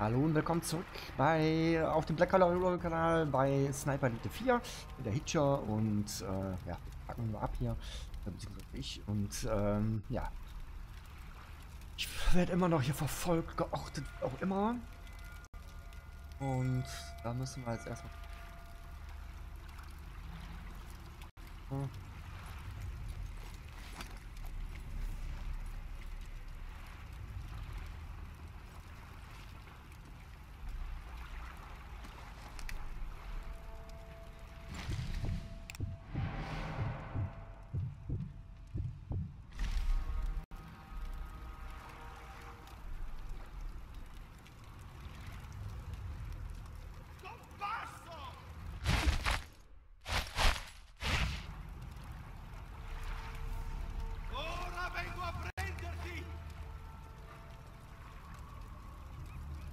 Hallo und willkommen zurück auf dem Black Color Kanal bei Sniper Elite 4, der Hitcher und ja, packen wir mal ab hier, beziehungsweise ich und ja, ich werde immer noch hier verfolgt, geortet, auch immer und da müssen wir jetzt erstmal...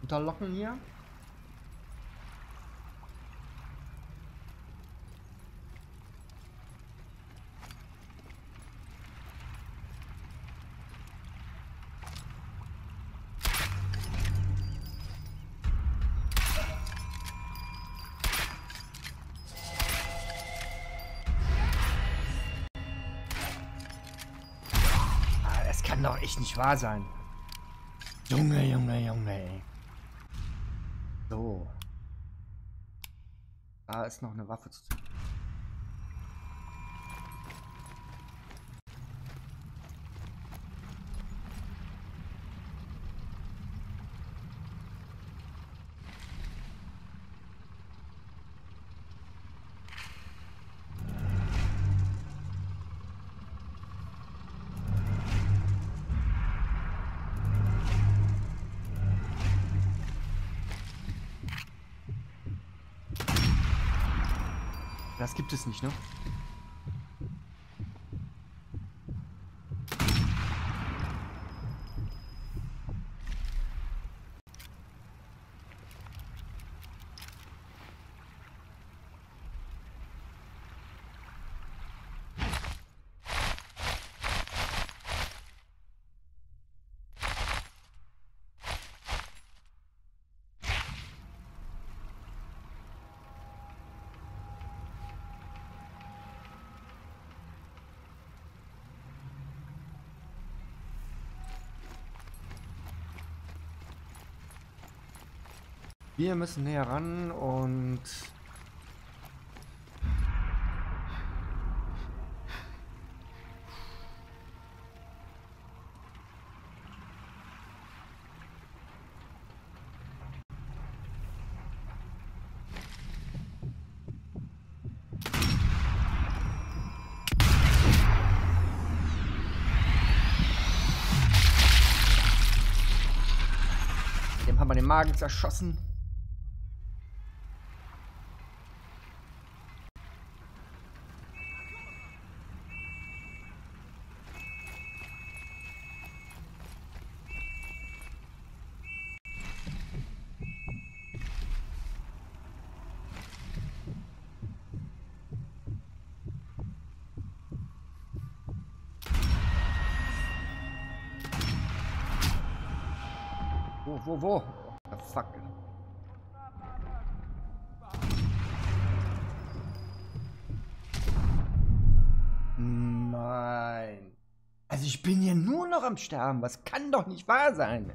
Unterlocken hier. Ah, das kann doch echt nicht wahr sein. Junge, Junge, Junge, ey. So. Da ist noch eine Waffe zu ziehen. Das gibt es nicht, ne? Wir müssen näher ran und... Dem haben wir den Magen zerschossen. Wo? Oh, fuck. Nein. Also ich bin hier nur noch am Sterben. Was kann doch nicht wahr sein?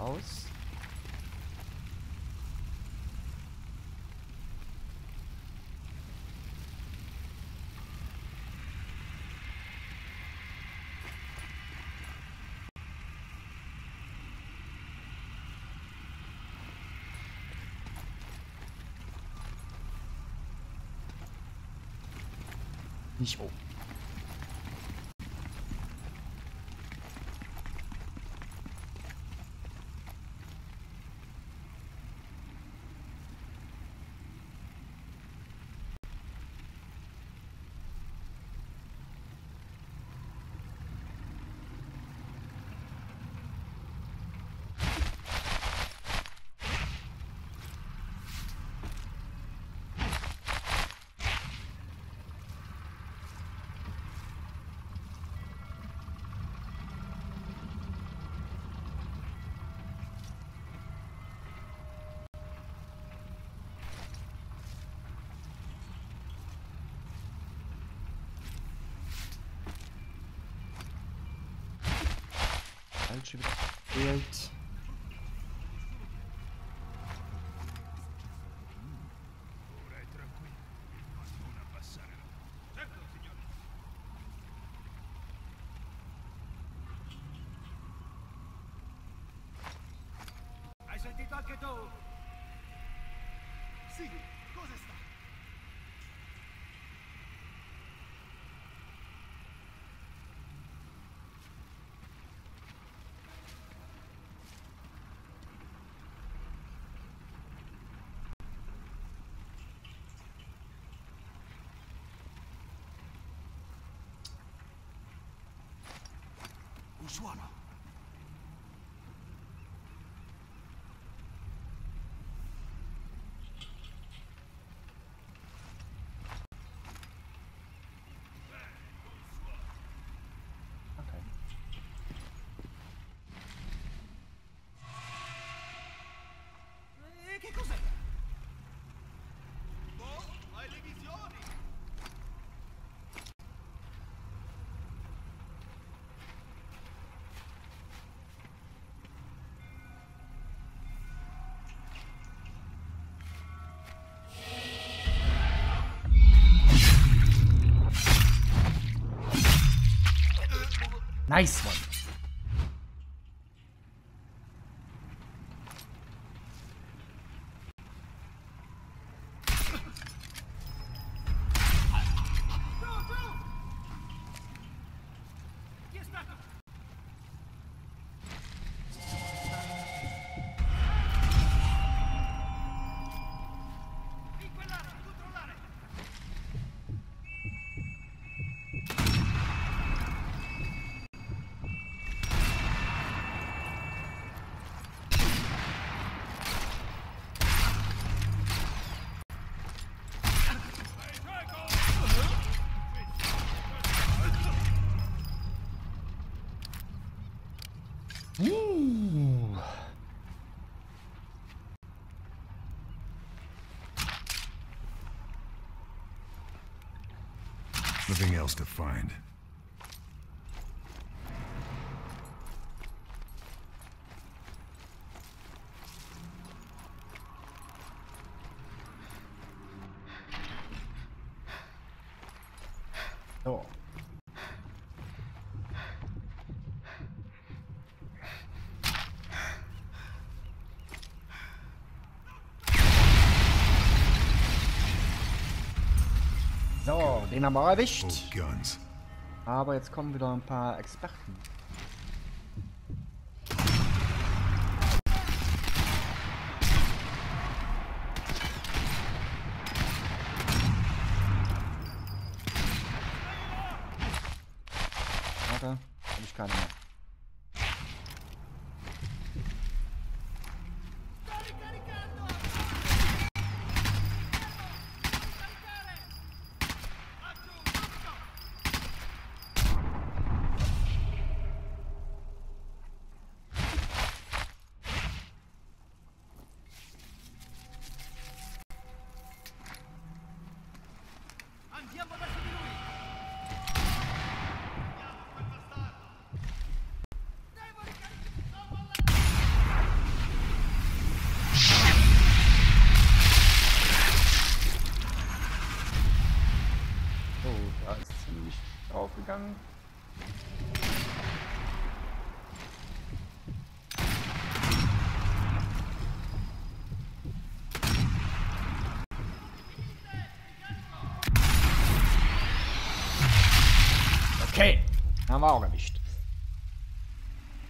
Aus. Nicht oben. Falsche gewählt. Suona. Okay. Che cos'è? Boh, hai le visioni. Nice one. Nothing else to find. Oh. So, den haben wir erwischt. Aber jetzt kommen wieder ein paar Experten. Warte, habe ich keine mehr. Aufgegangen. Okay, haben wir auch erwischt.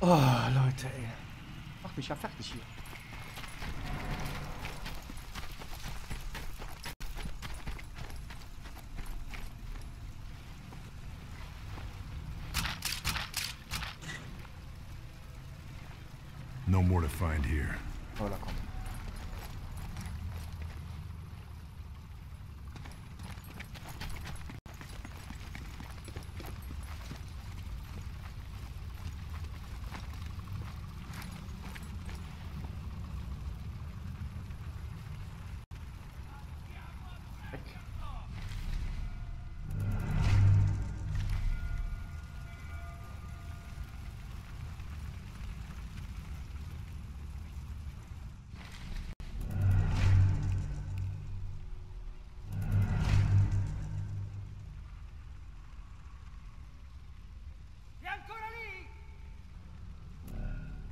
Oh, Leute, ey. Mach mich ja fertig hier. No more to find here. Oh, da kommt.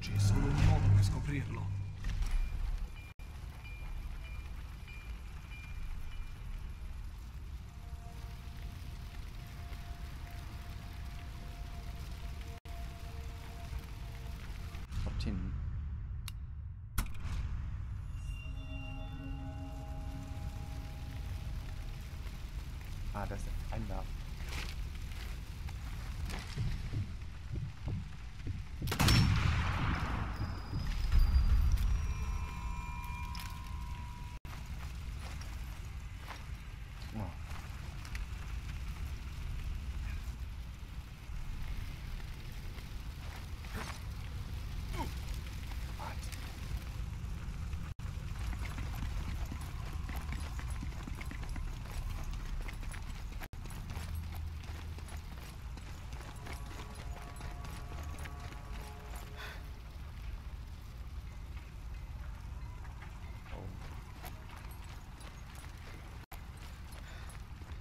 oggi è solo un modo per scoprirlo. Dort hinten. Ah, das ist ein Lauf.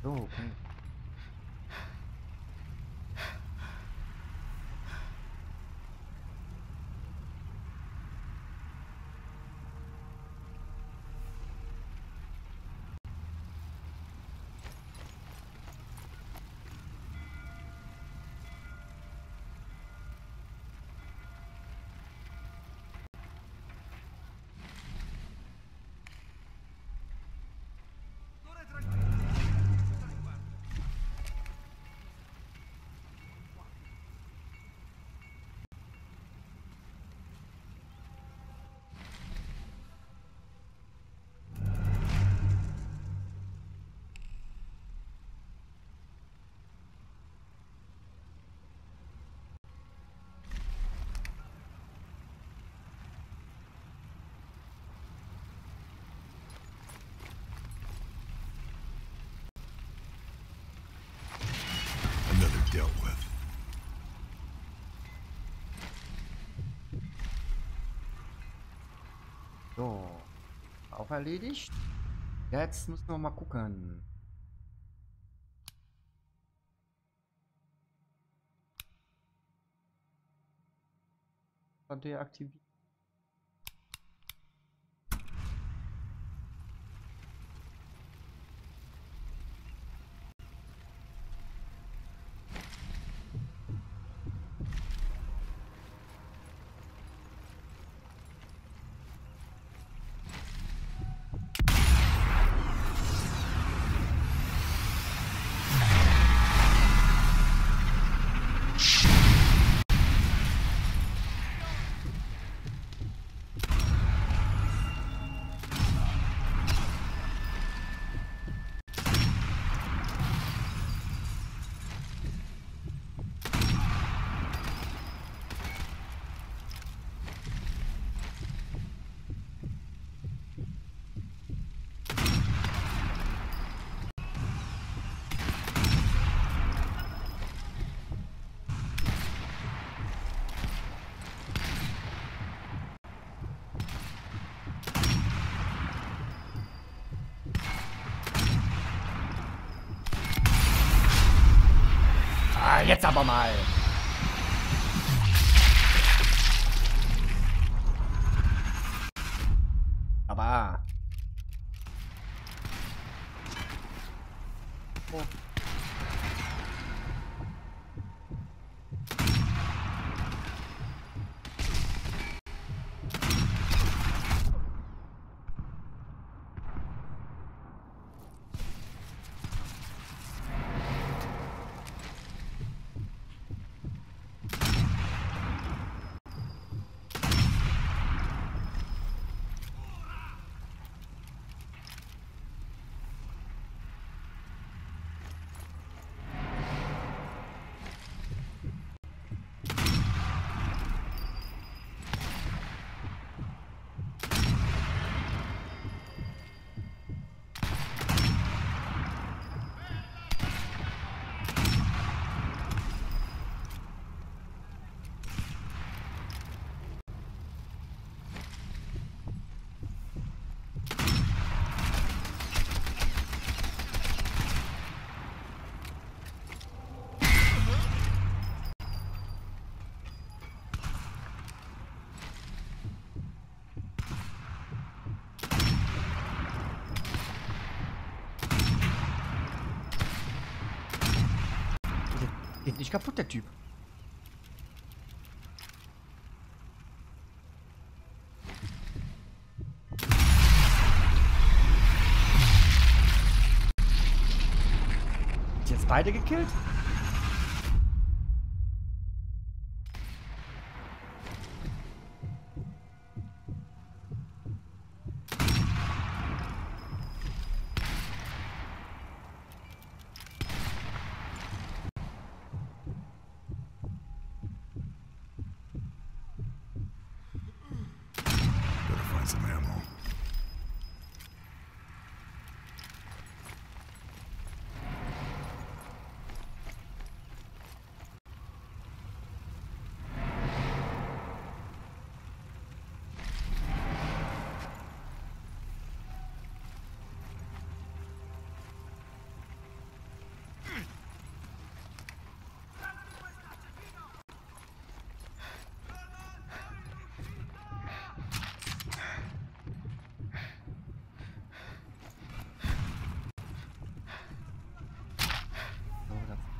So, okay. Dealt with. So, auch erledigt. Jetzt müssen wir mal gucken. Deaktiviert. Jetzt aber mal. Aber. Oh. geht nicht kaputt, der Typ. Hat jetzt beide gekillt?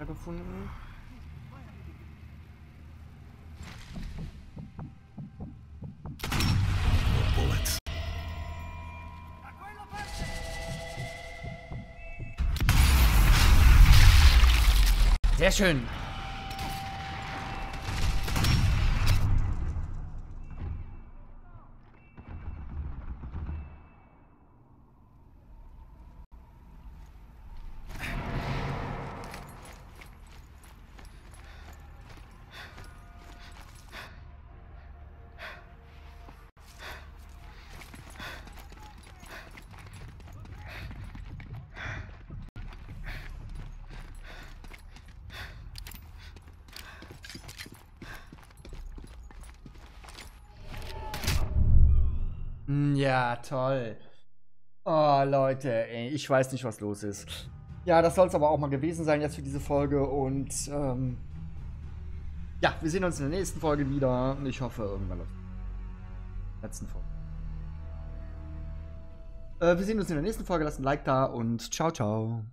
Gefunden. Bullets. Sehr schön. Ja, toll. Oh, Leute, ey, ich weiß nicht, was los ist. Ja, das soll es aber auch mal gewesen sein jetzt für diese Folge. Und, ja, wir sehen uns in der nächsten Folge wieder. Und ich hoffe, irgendwann läuft in der letzten Folge. Wir sehen uns in der nächsten Folge. Lasst ein Like da und ciao, ciao.